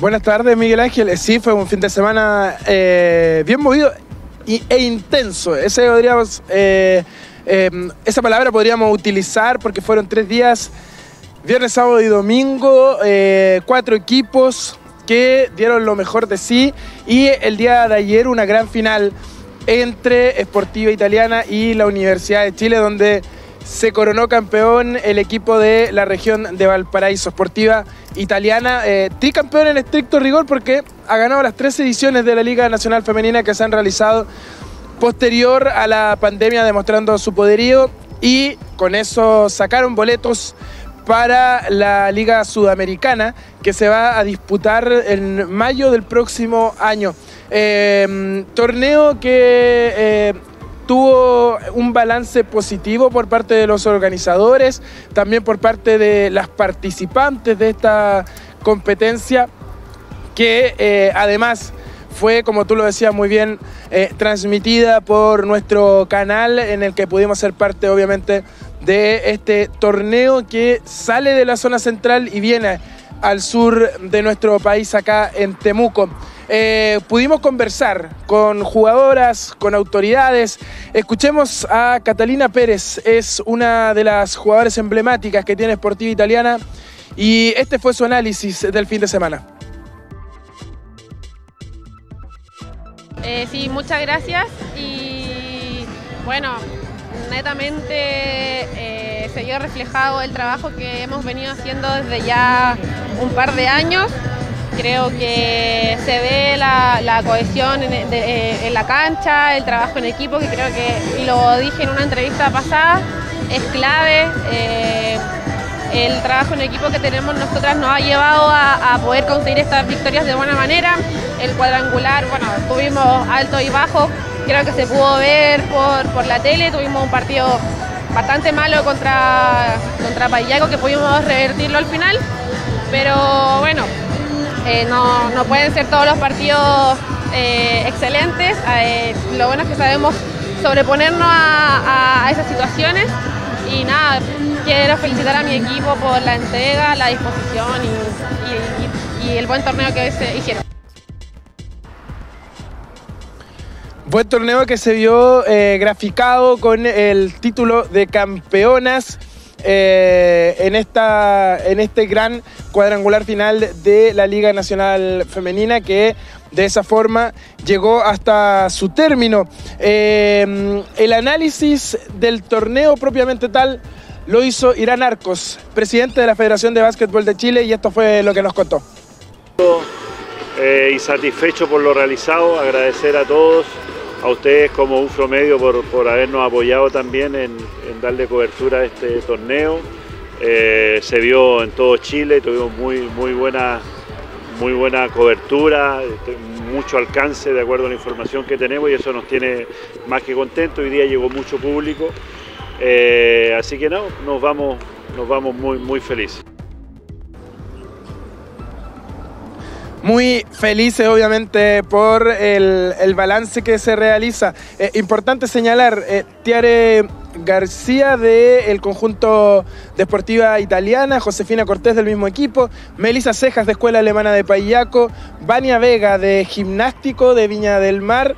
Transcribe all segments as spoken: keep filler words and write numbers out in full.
Buenas tardes, Miguel Ángel. Sí, fue un fin de semana eh, bien movido y, e intenso. Ese podríamos, eh, eh, esa palabra podríamos utilizar porque fueron tres días, viernes, sábado y domingo, eh, cuatro equipos que dieron lo mejor de sí y el día de ayer una gran final entre Sportiva Italiana y la Universidad de Chile, donde se coronó campeón el equipo de la región de Valparaíso. Sportiva Italiana, eh, tricampeón en estricto rigor porque ha ganado las tres ediciones de la Liga Nacional Femenina que se han realizado posterior a la pandemia, demostrando su poderío, y con eso sacaron boletos para la Liga Sudamericana que se va a disputar en mayo del próximo año. Eh, torneo que eh, tuvo un balance positivo por parte de los organizadores, también por parte de las participantes de esta competencia, que eh, además fue, como tú lo decías muy bien, eh, transmitida por nuestro canal, en el que pudimos ser parte, obviamente, de este torneo que sale de la zona central y viene al sur de nuestro país, acá en Temuco. Eh, pudimos conversar con jugadoras, con autoridades. Escuchemos a Catalina Pérez, es una de las jugadoras emblemáticas que tiene Sportiva Italiana, y este fue su análisis del fin de semana. Eh, sí, muchas gracias. Y bueno, netamente eh, se vio reflejado el trabajo que hemos venido haciendo desde ya un par de años. Creo que se ve la, la cohesión en, de, en la cancha, el trabajo en equipo, que creo que, y lo dije en una entrevista pasada, es clave. Eh, el trabajo en equipo que tenemos nosotras nos ha llevado a, a poder conseguir estas victorias de buena manera. El cuadrangular, bueno, tuvimos alto y bajo, creo que se pudo ver por, por la tele. Tuvimos un partido bastante malo contra, contra Paillaco, que pudimos revertirlo al final, pero bueno, Eh, no, no pueden ser todos los partidos eh, excelentes. Eh, lo bueno es que sabemos sobreponernos a, a, a esas situaciones, y nada, quiero felicitar a mi equipo por la entrega, la disposición y, y, y, y el buen torneo que hoy se hicieron. Buen torneo que se vio eh, graficado con el título de campeonas Eh, en, esta, en este gran cuadrangular final de la Liga Nacional Femenina, que de esa forma llegó hasta su término. Eh, el análisis del torneo propiamente tal lo hizo Irán Arcos, presidente de la Federación de Básquetbol de Chile, y esto fue lo que nos contó. Eh, y satisfecho por lo realizado, agradecer a todos, a ustedes como UFRO Medios por, por habernos apoyado también en, en darle cobertura a este torneo. Eh, se vio en todo Chile, tuvimos muy, muy, buena, muy buena cobertura, mucho alcance de acuerdo a la información que tenemos, y eso nos tiene más que contentos. Hoy día llegó mucho público, eh, así que no, nos vamos, nos vamos muy, muy felices. Muy felices, obviamente, por el, el balance que se realiza. Eh, importante señalar, eh, Tiare García del conjunto de Sportiva Italiana, Josefina Cortés del mismo equipo, Melisa Cejas de Escuela Alemana de Paillaco, Vania Vega de Gimnástico de Viña del Mar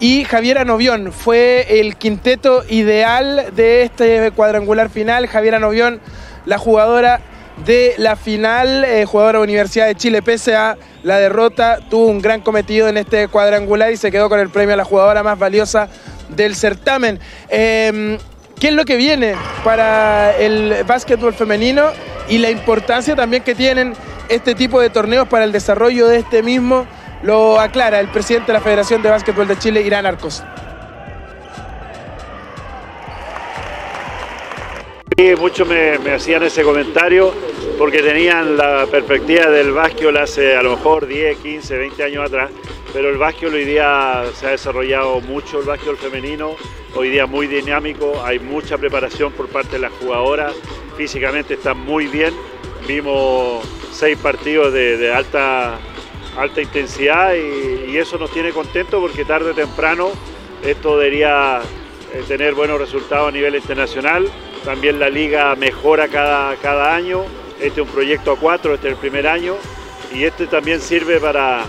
y Javiera Novión. Fue el quinteto ideal de este cuadrangular final. Javiera Novión, la jugadora de la final, eh, jugadora de Universidad de Chile, pese a la derrota, tuvo un gran cometido en este cuadrangular y se quedó con el premio a la jugadora más valiosa del certamen. Eh, ¿Qué es lo que viene para el básquetbol femenino y la importancia también que tienen este tipo de torneos para el desarrollo de este mismo? Lo aclara el presidente de la Federación de Básquetbol de Chile, Irán Arcos. Sí, muchos me, me hacían ese comentario porque tenían la perspectiva del básquetbol hace a lo mejor diez, quince, veinte años atrás, pero el básquetbol hoy día se ha desarrollado mucho, el básquetbol femenino, hoy día muy dinámico, hay mucha preparación por parte de las jugadoras, físicamente están muy bien, vimos seis partidos de, de alta, alta intensidad y, y eso nos tiene contentos porque tarde o temprano esto debería tener buenos resultados a nivel internacional. También la liga mejora cada, cada año, este es un proyecto a cuatro, este es el primer año, y este también sirve para,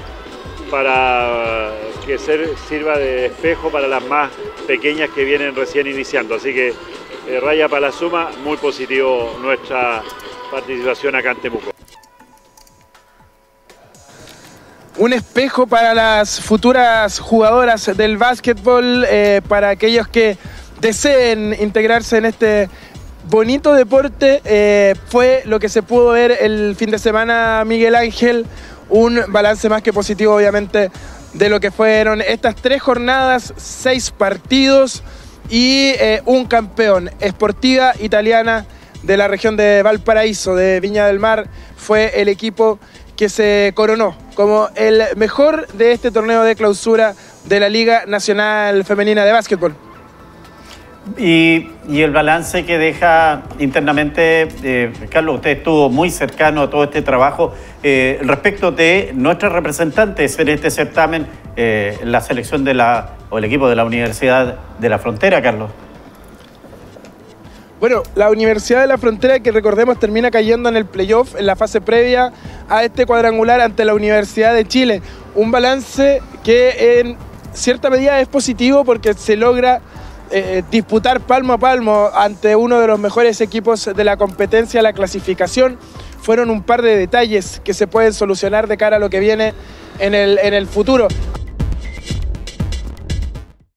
para que ser, sirva de espejo para las más pequeñas que vienen recién iniciando. Así que eh, raya para la suma, muy positivo nuestra participación acá en Temuco. Un espejo para las futuras jugadoras del básquetbol, eh, para aquellos que deseen integrarse en este bonito deporte. Eh, fue lo que se pudo ver el fin de semana, Miguel Ángel. Un balance más que positivo, obviamente, de lo que fueron estas tres jornadas, seis partidos y eh, un campeón. Sportiva Italiana de la región de Valparaíso, de Viña del Mar, fue el equipo que se coronó como el mejor de este torneo de clausura de la Liga Nacional Femenina de Básquetbol. Y, y el balance que deja internamente, eh, Carlos, usted estuvo muy cercano a todo este trabajo eh, respecto de nuestras representantes en este certamen, eh, la selección de la, o el equipo de la Universidad de la Frontera, Carlos. Bueno, la Universidad de la Frontera, que recordemos termina cayendo en el playoff en la fase previa a este cuadrangular ante la Universidad de Chile. Un balance que en cierta medida es positivo porque se logra eh, disputar palmo a palmo ante uno de los mejores equipos de la competencia. La clasificación fueron un par de detalles que se pueden solucionar de cara a lo que viene en el, en el futuro.